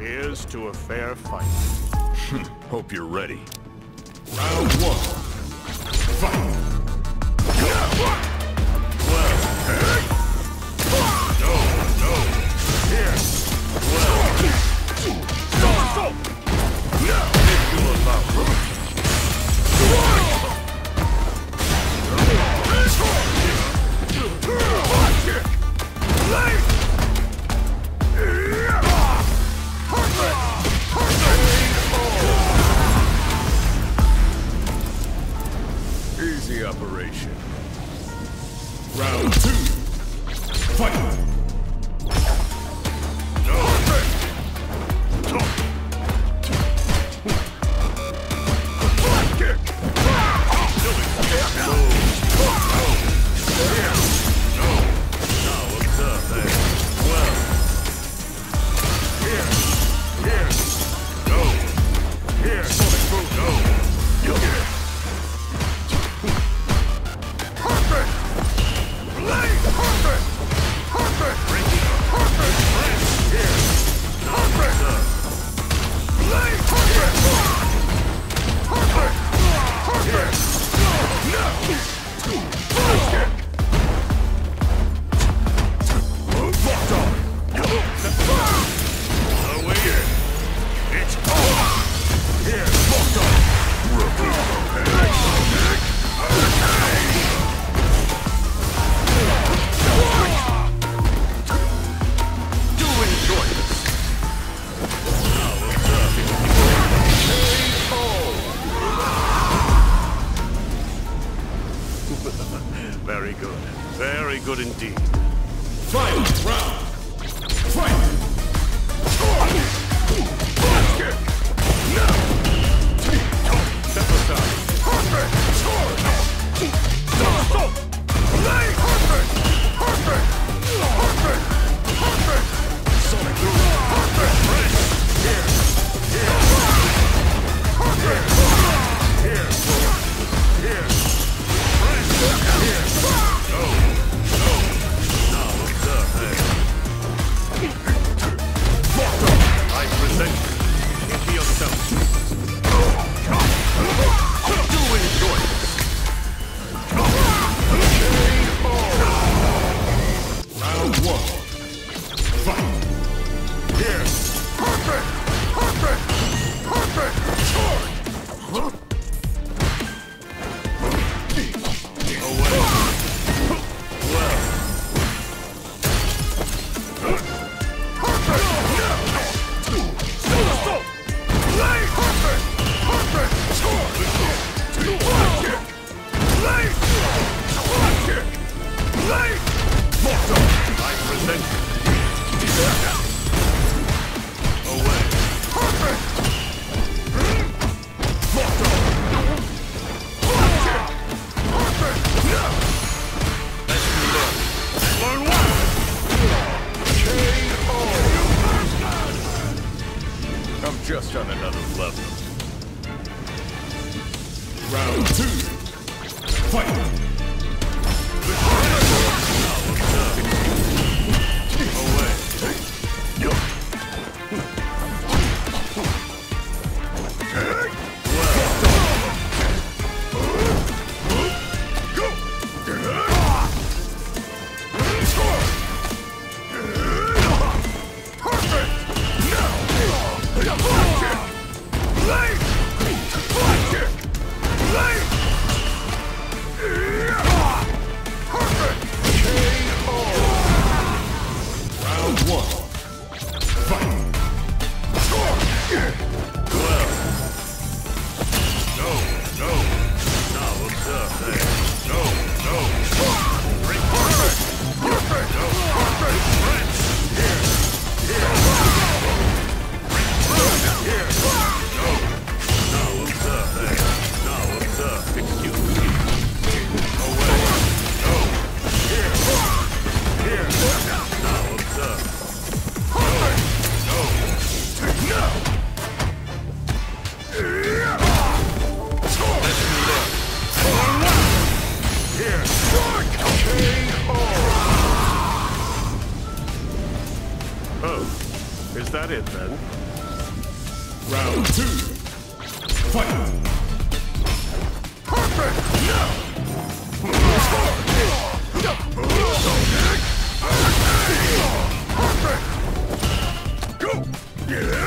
Here's to a fair fight. Hope you're ready. Round one. Fight! Easy operation. Round two. Fight! Very good. Very good indeed. Fight! Round! Fight! Just on another level. Round two. Fight! Oh, is that it then? Round two. Fight. Perfect. Go. Yeah.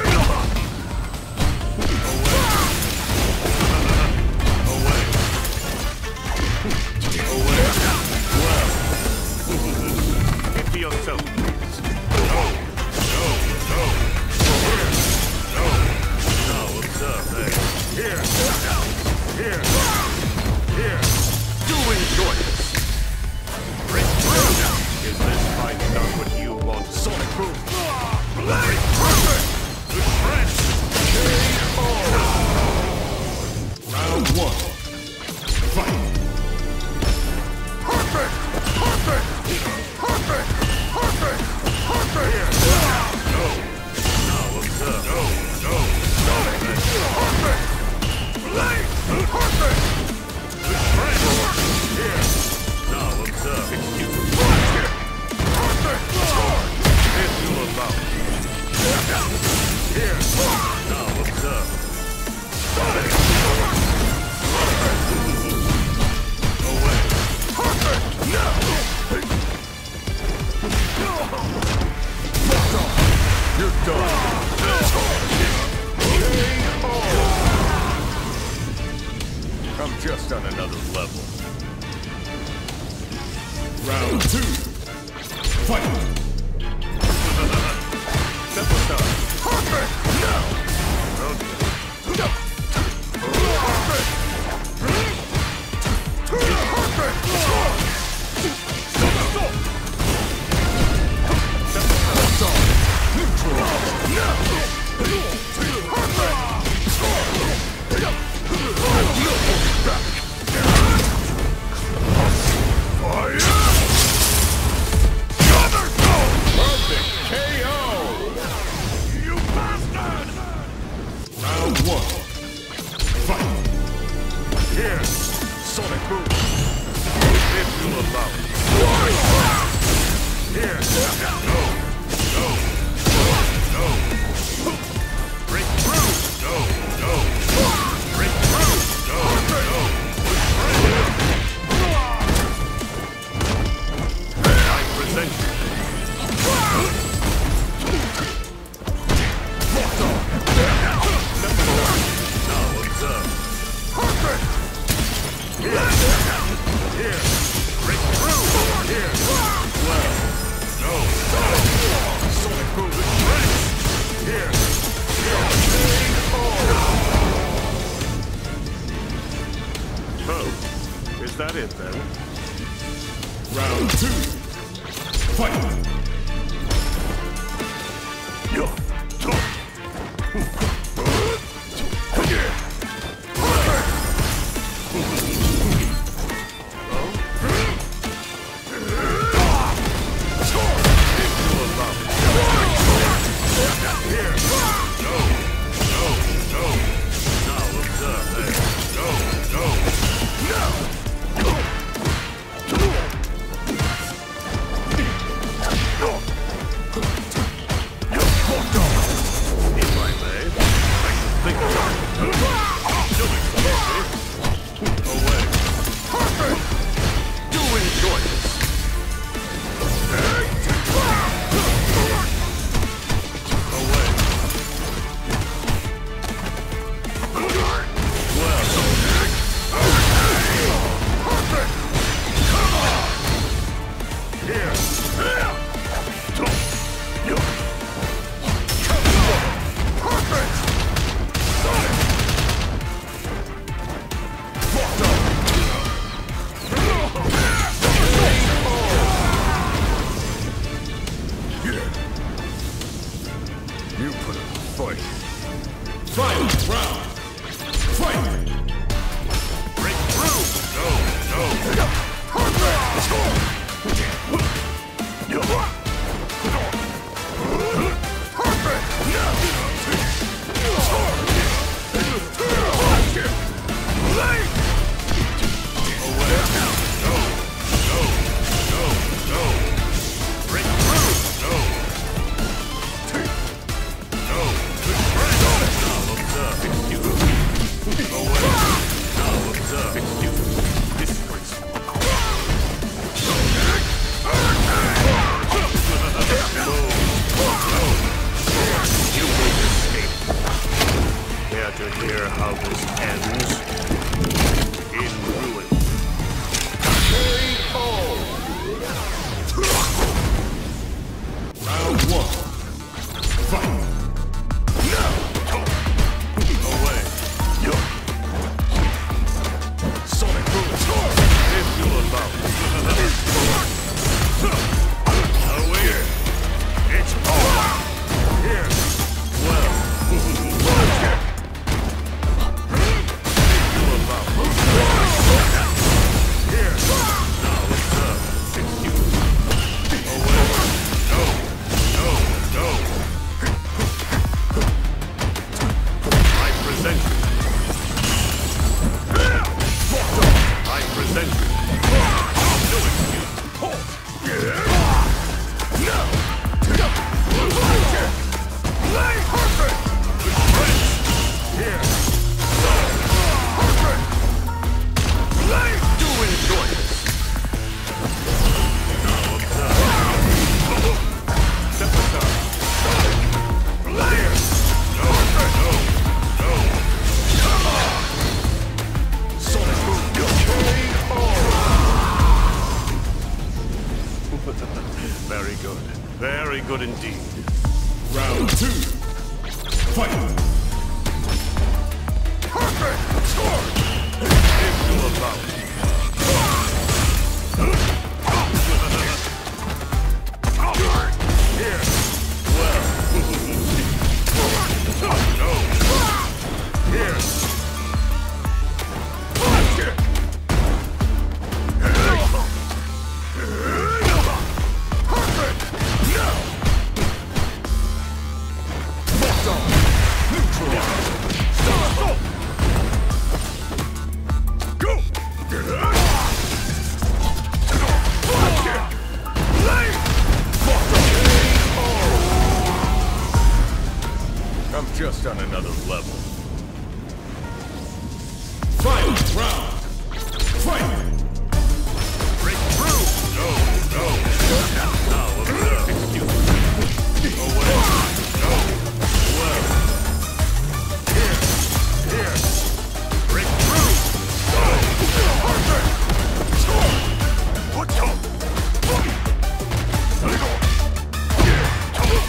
Very good. Very good indeed. Round two. Fight! Perfect! Score! If you allow me. Just on another level. Final round! Fight! Break through! No, no, no, no, no. Excuse me. Oh, well. No, well. Here, here. Break through! No, perfect! Score! What's up? Let it go! Here, come on!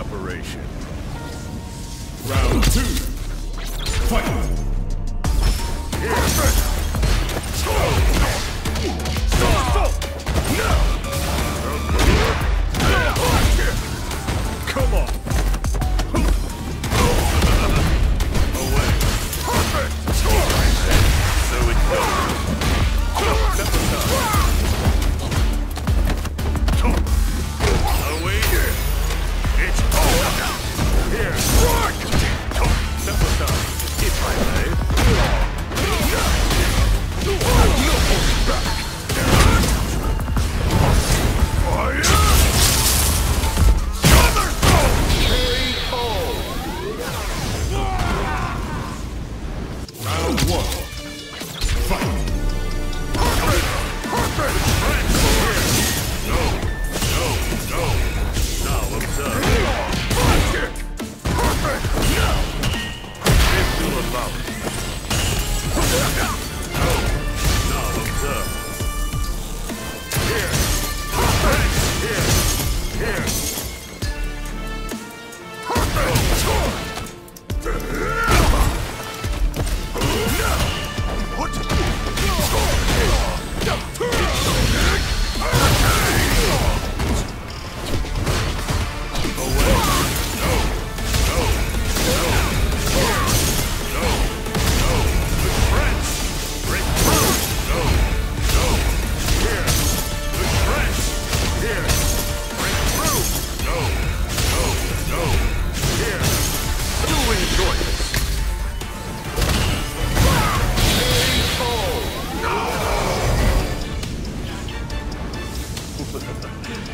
Operation. Round two. Fight. Come on. Away. Perfect. So it goes. Away here. It's all here. Rock! Simple stuff. It's my way. Fire! Round one. Fight!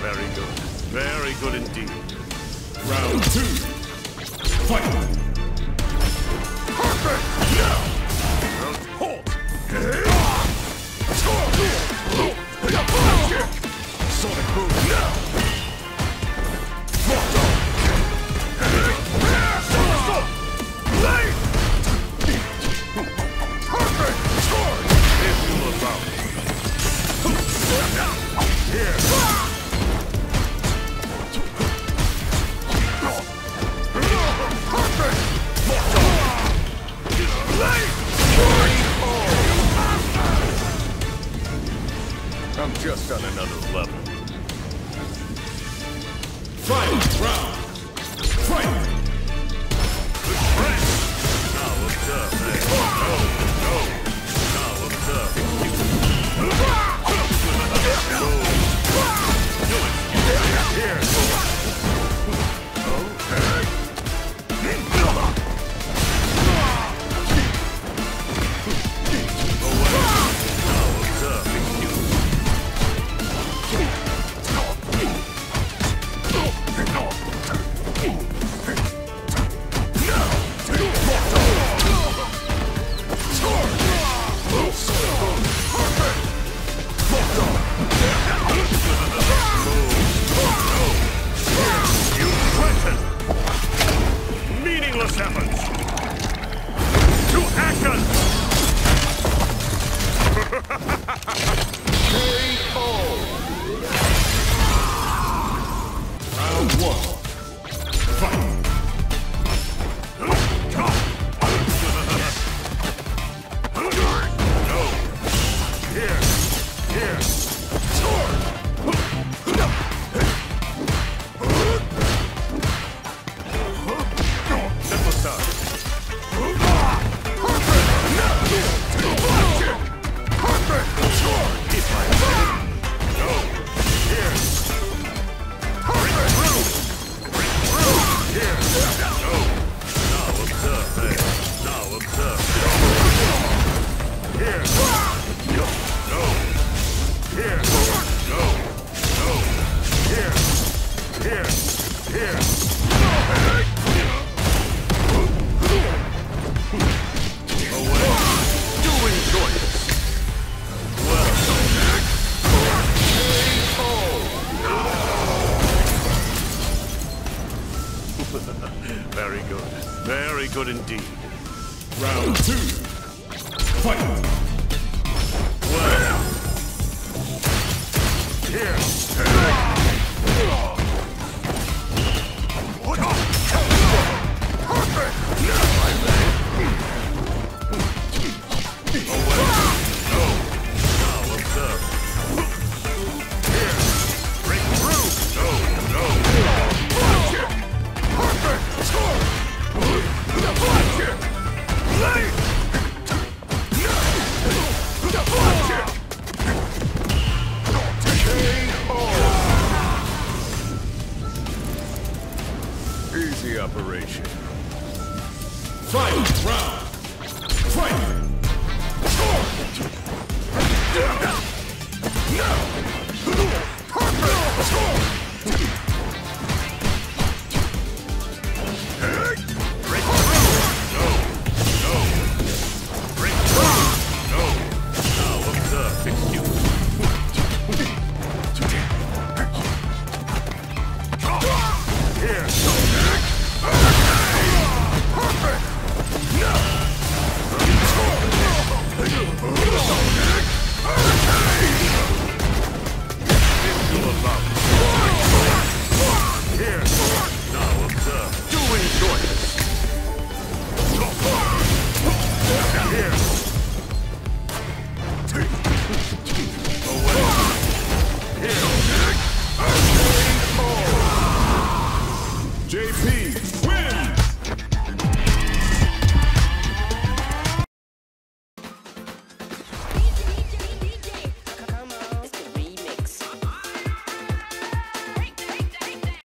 Very good. Very good indeed. Round two. Fight! Perfect! Yeah! Perfect! Final round. Fight! Efforts. To action! K.O. Round one. Fight! No! Here! Here! Sword! No! Very good. Very good indeed. Round two. Fight! Well. Here. Perfect! No, I may. Easy operation. Fight round. Fight.